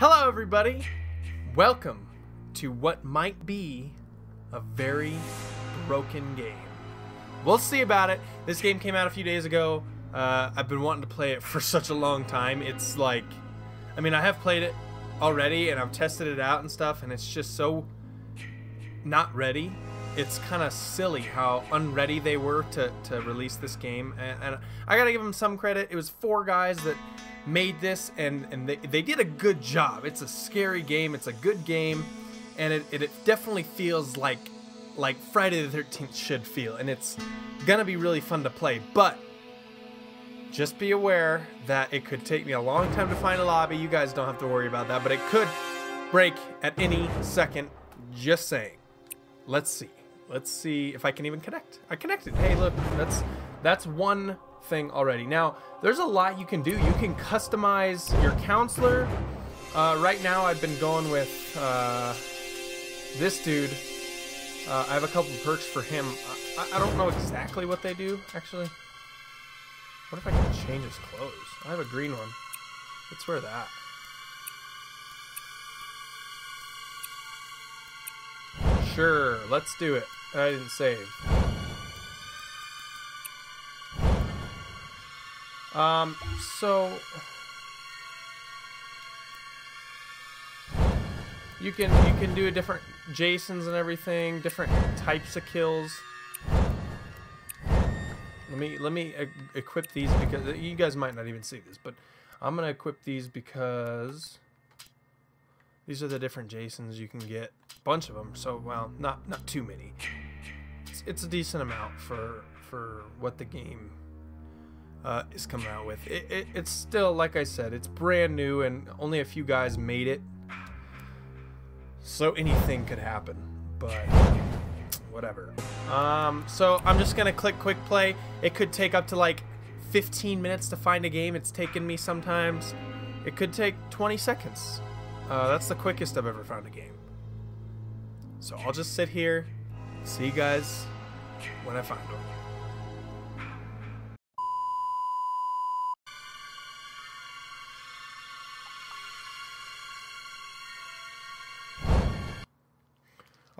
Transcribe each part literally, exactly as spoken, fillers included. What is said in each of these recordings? Hello everybody! Welcome to what might be a very broken game. We'll see about it. This game came out a few days ago. Uh, I've been wanting to play it for such a long time. It's like, I mean, I have played it already and I've tested it out and stuff, and it's just so not ready. It's kind of silly how unready they were to, to release this game. And, and I gotta give them some credit. It was four guys that made this, and and they, they did a good job. It's a scary game, it's a good game, and it, it, it definitely feels like like Friday the thirteenth should feel, and it's gonna be really fun to play. But just be aware that it could take me a long time to find a lobby. You guys don't have to worry about that, but it could break at any second, just saying. Let's see, let's see if I can even connect. I connected. Hey look, that's that's one thing already. Now there's a lot you can do. You can customize your counselor. Uh, right now I've been going with uh, this dude. uh, I have a couple perks for him. I, I don't know exactly what they do actually. What if I can change his clothes? I have a green one. Let's wear that. Sure, let's do it. I didn't save. Um, so you can you can do a different Jasons and everything, different types of kills. Let me let me e equip these, because you guys might not even see this, but I'm gonna equip these because these are the different Jasons you can get. A bunch of them. So well, not not too many. It's, it's a decent amount for for what the game Uh, is coming out with. It, it, it's still, like I said, it's brand new and only a few guys made it, so anything could happen, but whatever. Um, so I'm just gonna click quick play. It could take up to like fifteen minutes to find a game. It's taken me sometimes. It could take twenty seconds. Uh, that's the quickest I've ever found a game. So I'll just sit here, see you guys when I find one.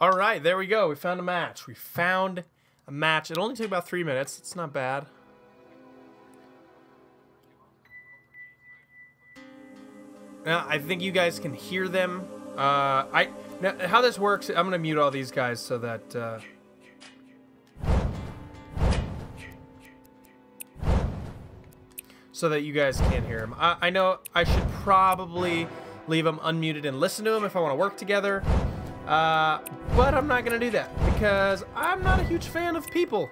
All right, there we go. We found a match. We found a match. It only took about three minutes. It's not bad. Now, I think you guys can hear them. Uh, I now, how this works, I'm going to mute all these guys so that... Uh, so that you guys can't hear them. I, I know I should probably leave them unmuted and listen to them if I want to work together. Uh, but I'm not gonna do that because I'm not a huge fan of people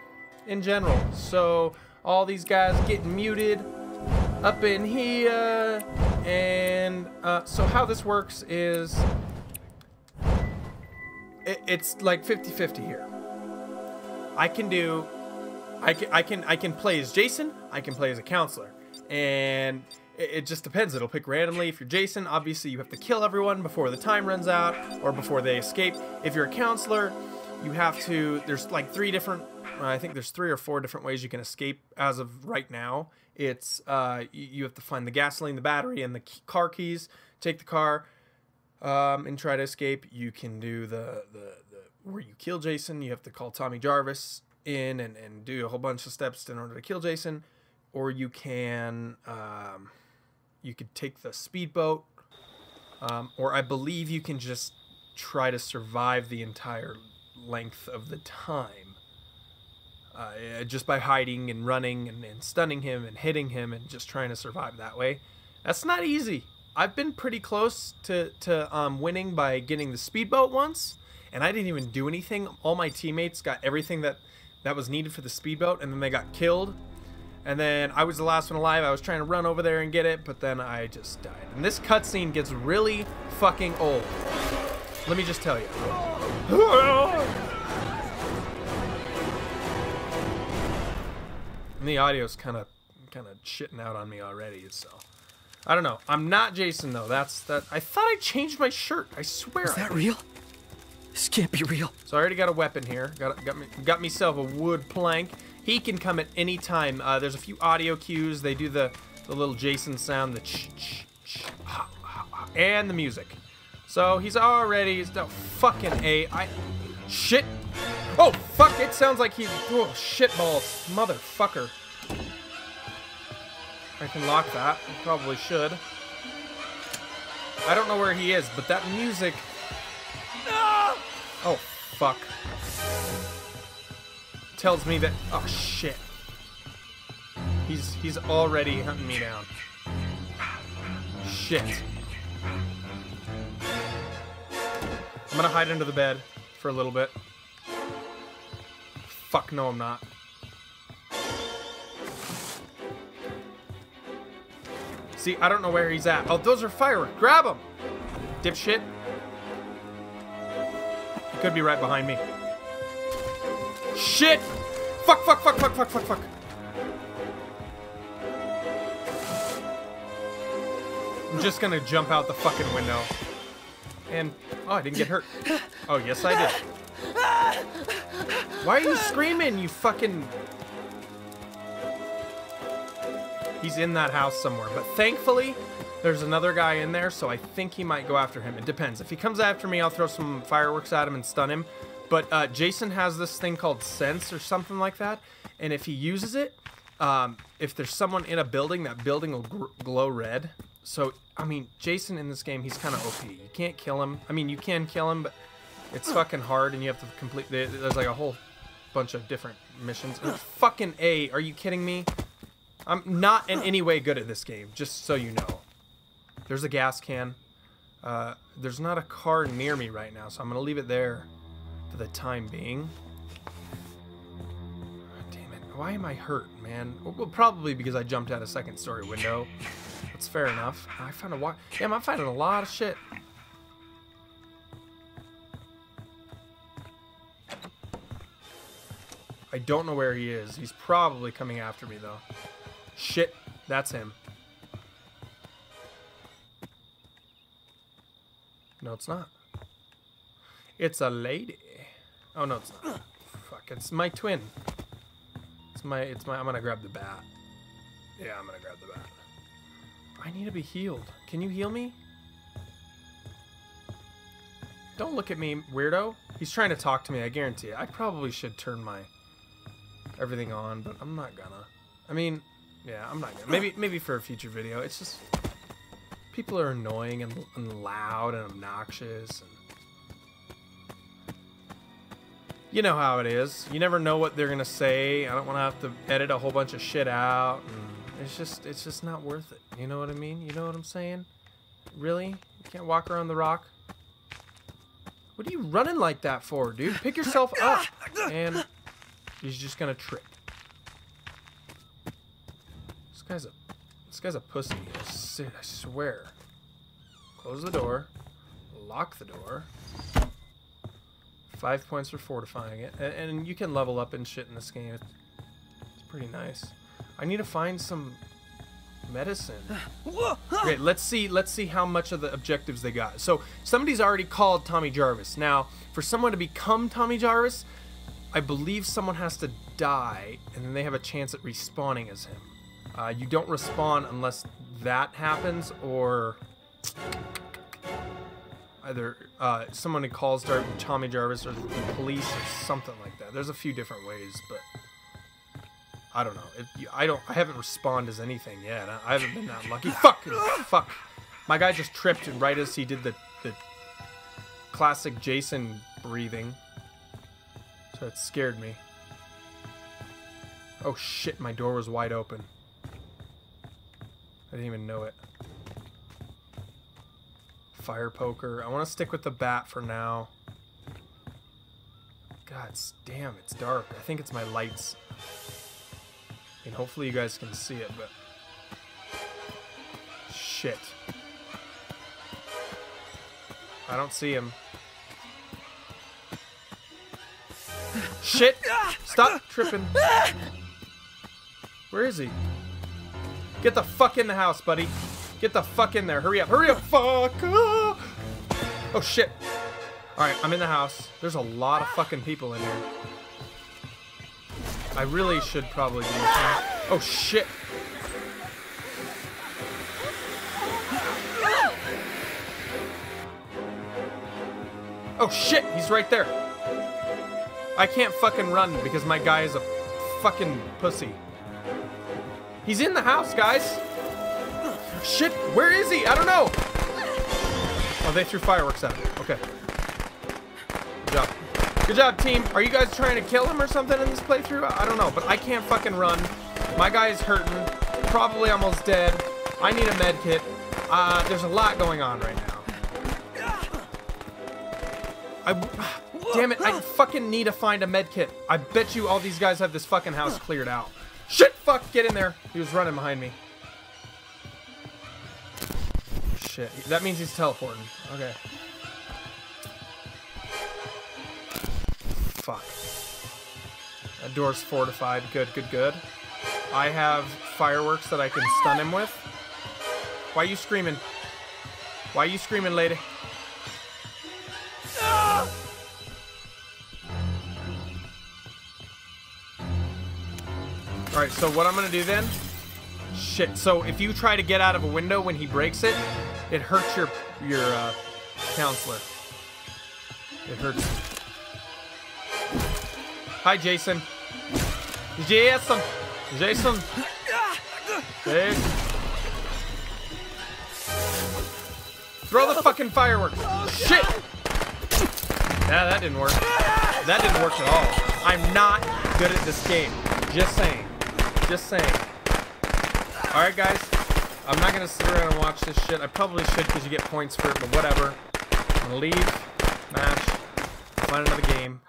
in general. So all these guys getting muted up in here, and uh, so how this works is it, it's like fifty fifty here. I can do, I can, I can, I can play as Jason. I can play as a counselor, and it just depends. It'll pick randomly. If you're Jason, obviously you have to kill everyone before the time runs out or before they escape. If you're a counselor, you have to, there's like three different, uh, I think there's three or four different ways you can escape as of right now. It's, uh, you, you have to find the gasoline, the battery, and the key, car keys, take the car, um, and try to escape. You can do the, the, the, where you kill Jason. You have to call Tommy Jarvis in and, and do a whole bunch of steps in order to kill Jason. Or you can, um... you could take the speedboat, um, or I believe you can just try to survive the entire length of the time, uh, just by hiding and running and, and stunning him and hitting him and just trying to survive that way. That's not easy. I've been pretty close to, to um, winning by getting the speedboat once, and I didn't even do anything. All my teammates got everything that, that was needed for the speedboat, and then they got killed. And then I was the last one alive. I was trying to run over there and get it, but then I just died. And this cutscene gets really fucking old. Let me just tell you. And the audio's kind of, kind of shitting out on me already. So I don't know. I'm not Jason though. That's that. I thought I changed my shirt. I swear. Is that real? This can't be real. So I already got a weapon here. Got got me got myself a wood plank. He can come at any time. Uh, there's a few audio cues. They do the, the little Jason sound, the ch ch ch, ha, ha, ha, and the music. So he's already, he's no fucking A. I, shit. Oh, fuck, it sounds like he, oh, shit balls, motherfucker. I can lock that, I probably should. I don't know where he is, but that music. Ah! Oh, fuck. Tells me that, oh shit. He's, he's already hunting me down. Shit. I'm gonna hide under the bed for a little bit. Fuck, no, I'm not. See, I don't know where he's at. Oh, those are fireworks. Grab him! Dipshit. He could be right behind me. Shit! Fuck, fuck, fuck, fuck, fuck, fuck, fuck. I'm just gonna jump out the fucking window. And, oh, I didn't get hurt. Oh, yes, I did. Why are you screaming, you fucking... He's in that house somewhere, but thankfully, there's another guy in there, so I think he might go after him. It depends. If he comes after me, I'll throw some fireworks at him and stun him. But uh, Jason has this thing called Sense or something like that, and if he uses it, um, if there's someone in a building, that building will gr glow red. So, I mean, Jason in this game, he's kind of O P. You can't kill him. I mean, you can kill him, but it's fucking hard, and you have to complete... There's like a whole bunch of different missions. And fucking A, are you kidding me? I'm not in any way good at this game, just so you know. There's a gas can. Uh, there's not a car near me right now, so I'm going to leave it there for the time being. Oh, damn it. Why am I hurt, man? Well, probably because I jumped out a second story window. That's fair enough. I found a wa- Damn, I'm finding a lot of shit. I don't know where he is. He's probably coming after me, though. Shit, that's him. No, it's not. It's a lady. Oh no, it's not. Fuck, it's my twin. It's my, it's my, I'm gonna grab the bat. Yeah, I'm gonna grab the bat. I need to be healed. Can you heal me? Don't look at me, weirdo. He's trying to talk to me, I guarantee it. I probably should turn my everything on, but I'm not gonna. I mean, yeah, I'm not gonna. Maybe maybe for a future video. It's just people are annoying and, and loud and obnoxious. And you know how it is. You never know what they're gonna say. I don't wanna have to edit a whole bunch of shit out. And it's just it's just not worth it. You know what I mean? You know what I'm saying? Really? You can't walk around the rock? What are you running like that for, dude? Pick yourself up. And he's just gonna trip. This guy's a this guy's a pussy. I swear. Close the door. Lock the door. Five points for fortifying it. And, and you can level up and shit in this game. It's pretty nice. I need to find some medicine. Great, let's see let's see how much of the objectives they got. So somebody's already called Tommy Jarvis. Now, for someone to become Tommy Jarvis, I believe someone has to die, and then they have a chance at respawning as him. Uh, you don't respawn unless that happens, or either uh, someone who calls Tommy Jarvis or the police or something like that. There's a few different ways, but I don't know. It, I don't. I haven't respawned as anything yet. I, I haven't been that lucky. Fuck. Fuck. My guy just tripped, and right as he did the the classic Jason breathing, so it scared me. Oh shit! My door was wide open. I didn't even know it. Fire poker. I want to stick with the bat for now. God damn! It's dark. I think it's my lights. And hopefully you guys can see it, but shit, I don't see him. Shit, stop tripping. Where is he? Get the fuck in the house, buddy. Get the fuck in there. Hurry up, hurry up. Fuck. Oh shit. All right, I'm in the house. There's a lot of fucking people in here. I really should probably do this. Oh shit! Oh shit, he's right there. I can't fucking run because my guy is a fucking pussy. He's in the house, guys. Shit, where is he? I don't know. Oh, they threw fireworks at him. Okay. Good job. Good job, team. Are you guys trying to kill him or something in this playthrough? I don't know, but I can't fucking run. My guy is hurting. Probably almost dead. I need a med kit. Uh, there's a lot going on right now. I, damn it, I fucking need to find a med kit. I bet you all these guys have this fucking house cleared out. Shit, fuck, get in there. He was running behind me. Shit, that means he's teleporting. Okay. Fuck. That door's fortified. Good, good, good. I have fireworks that I can stun him with. Why you screaming? Why you screaming, lady? Ah! Alright, so what I'm gonna do then... Shit, so if you try to get out of a window when he breaks it, it hurts your, your uh, counselor. It hurts you. Hi, Jason. Jason. Jason. Jason. Throw the fucking fireworks. Shit. Nah, that didn't work. That didn't work at all. I'm not good at this game. Just saying. Just saying. Alright, guys. I'm not going to sit around and watch this shit. I probably should because you get points for it, but whatever. I'm going to leave. Mash. Find another game.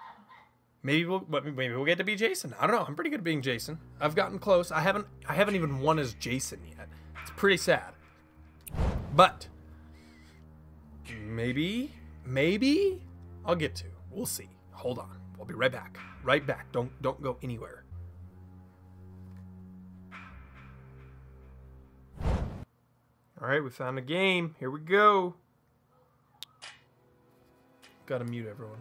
Maybe we'll maybe we'll get to be Jason. I don't know. I'm pretty good at being Jason. I've gotten close. I haven't I haven't even won as Jason yet. It's pretty sad. But maybe maybe I'll get to. We'll see. Hold on. I'll be right back. Right back. Don't don't go anywhere. All right, we found a game. Here we go. Got to mute everyone.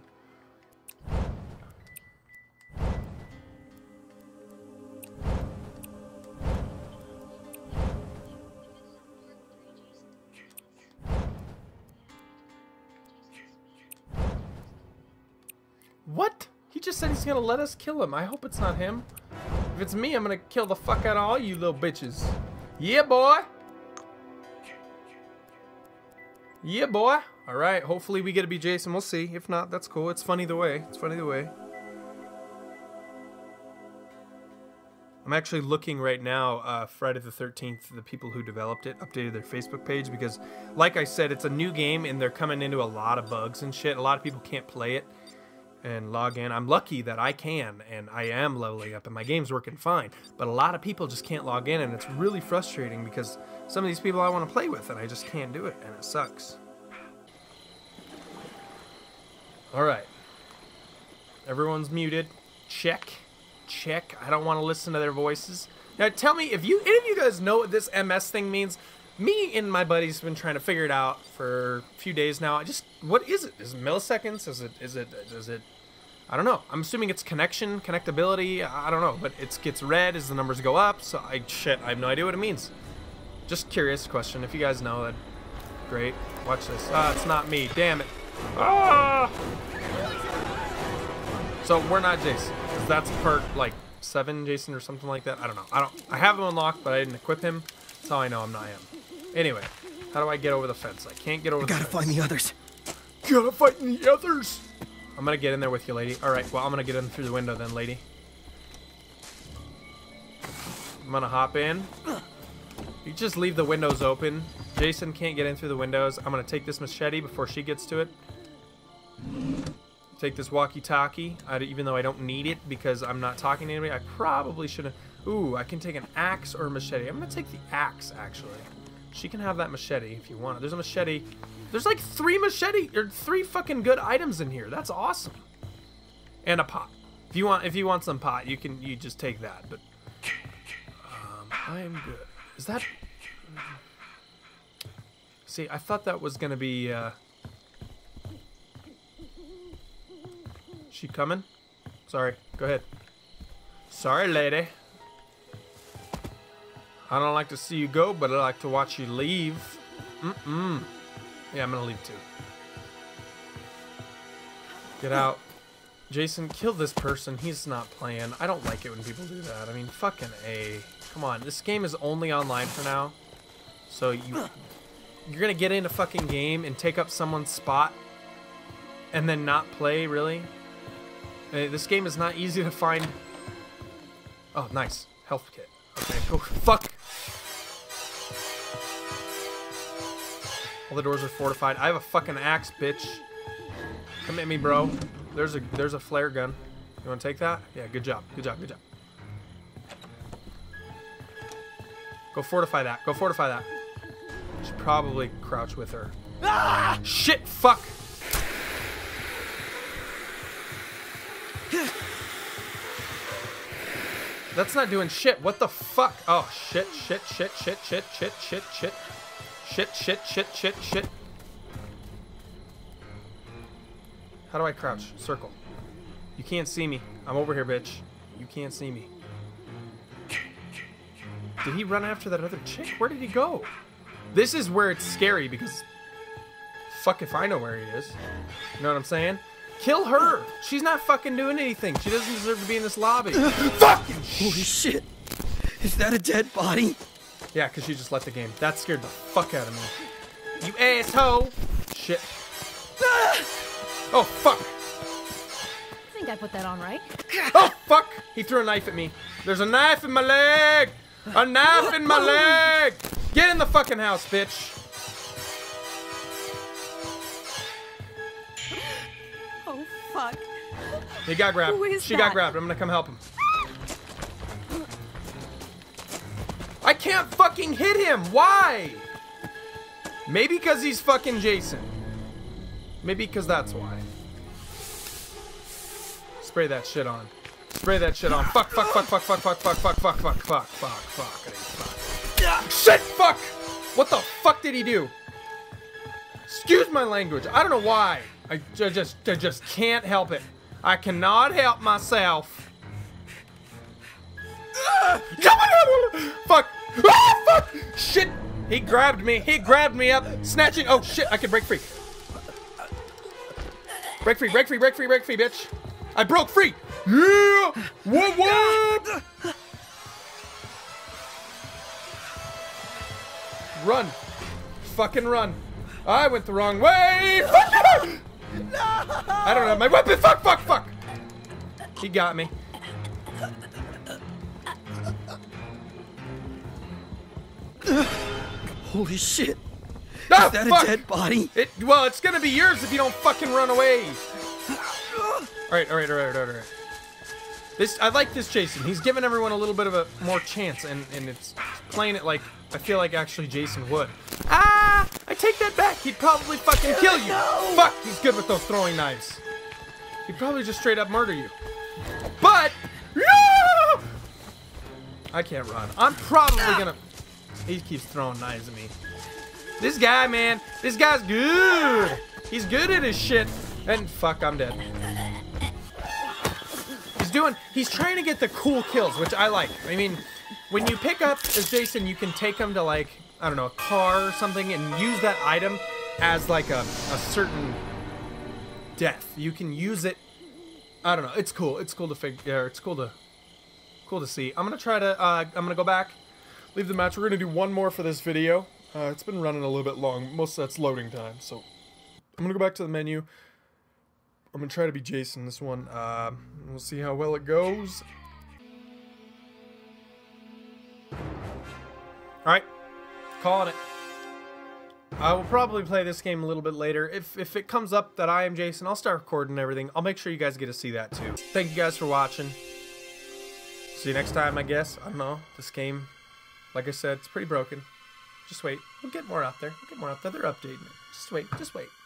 Said he's gonna let us kill him. I hope it's not him. If it's me, I'm gonna kill the fuck out of all you little bitches. Yeah, boy. Yeah, boy. All right, hopefully we get to be Jason. We'll see. If not, that's cool. It's fun either way. It's fun either way. I'm actually looking right now, uh, Friday the thirteenth, the people who developed it updated their Facebook page because, like I said, it's a new game and they're coming into a lot of bugs and shit. A lot of people can't play it and log in. I'm lucky that I can, and I am leveling up and my game's working fine, but a lot of people just can't log in, and it's really frustrating because some of these people I want to play with and I just can't do it, and it sucks. Alright, everyone's muted. Check check. I don't want to listen to their voices. Now tell me if you any of you guys know what this M S thing means. Me and my buddies have been trying to figure it out for a few days now. I just, what is it? Is it milliseconds? Is it, is it, is it, I don't know. I'm assuming it's connection, connectability. I don't know, but it gets red as the numbers go up. So I, shit, I have no idea what it means. Just curious question. If you guys know, that'd be great. Watch this. Ah, it's not me. Damn it. Ah! So we're not Jason. That's part like seven Jason or something like that. I don't know. I don't, I have him unlocked, but I didn't equip him. That's how I know I'm not him. Anyway, how do I get over the fence? I can't get over I the gotta fence. Gotta find the others. Gotta find the others. I'm gonna get in there with you, lady. Alright, well, I'm gonna get in through the window then, lady. I'm gonna hop in. You just leave the windows open. Jason can't get in through the windows. I'm gonna take this machete before she gets to it. Take this walkie-talkie, even though I don't need it because I'm not talking to anybody. I probably shouldn't. Ooh, I can take an axe or a machete. I'm gonna take the axe, actually. She can have that machete if you want it. There's a machete. There's like three machete or three fucking good items in here. That's awesome. And a pot. If you want, if you want some pot, you can. You just take that. But um, I am good. Is that? See, I thought that was gonna be. Uh... She coming? Sorry. Go ahead. Sorry, lady. I don't like to see you go, but I like to watch you leave. Mm-mm. Yeah, I'm gonna leave too. Get out. Jason, kill this person. He's not playing. I don't like it when people do that. I mean, fucking A. Come on. This game is only online for now. So you, you're going to get in a fucking game and take up someone's spot and then not play, really? Hey, this game is not easy to find. Oh, nice. Health kit. Okay, go. Fuck! All the doors are fortified. I have a fucking axe, bitch. Come at me, bro. There's a there's a flare gun. You want to take that? Yeah, good job. Good job. Good job. Go fortify that. Go fortify that. Should probably crouch with her. Ah! Shit! Fuck! That's not doing shit. What the fuck? Oh shit! Shit! Shit! Shit! Shit! Shit! Shit! Shit! Shit! Shit! Shit! Shit! Shit! How do I crouch? Circle. You can't see me. I'm over here, bitch. You can't see me. Did he run after that other chick? Where did he go? This is where it's scary because... Fuck if I know where he is. You know what I'm saying? Kill her! She's not fucking doing anything. She doesn't deserve to be in this lobby. Fucking holy shit. Is that a dead body? Yeah, because she just left the game. That scared the fuck out of me. You asshole! Shit. Oh, fuck! I think I put that on right. Oh, fuck! He threw a knife at me. There's a knife in my leg! A knife in my leg! Get in the fucking house, bitch! Oh, fuck. He got grabbed. Who is she that? Got grabbed. I'm gonna come help him. I can't fucking hit him! Why? Maybe because he's fucking Jason. Maybe because that's why. Spray that shit on. Spray that shit on. Fuck, fuck, fuck, fuck, fuck, fuck, fuck, fuck, fuck, fuck, fuck, fuck, fuck, fuck. Shit, fuck! What the fuck did he do? Excuse my language. I don't know why. I just, I just can't help it. I cannot help myself. Fuck. Ah, fuck! Shit! He grabbed me. He grabbed me up. Snatching. Oh, shit. I can break free. Break free, break free, break free, break free, bitch. I broke free. Yeah. What, what? Run. Fucking run. I went the wrong way. No. I don't have my weapon. Fuck, fuck, fuck. He got me. Holy shit. Oh, is that fuck. a dead body? It, well, it's gonna be yours if you don't fucking run away. Alright, alright, alright, alright, alright. This, I like this Jason. He's giving everyone a little bit of a more chance, and, and it's playing it like, I feel like actually Jason would. Ah! I take that back! He'd probably fucking kill you! No. Fuck! He's good with those throwing knives. He'd probably just straight up murder you. But! No! I can't run. I'm probably gonna... He keeps throwing knives at me. This guy, man, this guy's good. He's good at his shit. And fuck, I'm dead. He's doing, he's trying to get the cool kills, which I like. I mean, when you pick up as Jason, you can take him to like, I don't know, a car or something and use that item as like a, a certain death. You can use it, I don't know, it's cool. It's cool to figure, it's cool to, cool to see. I'm gonna try to, uh, I'm gonna go back, leave the match. We're gonna do one more for this video. Uh, it's been running a little bit long. Most of that's loading time, so I'm gonna go back to the menu. I'm gonna try to be Jason this one. Uh, we'll see how well it goes. Alright, calling it. I will probably play this game a little bit later. If, if it comes up that I am Jason, I'll start recording everything. I'll make sure you guys get to see that too. Thank you guys for watching. See you next time, I guess. I don't know. This game, like I said, it's pretty broken. Just wait. We'll get more out there. We'll get more out there. They're updating it. Just wait. Just wait.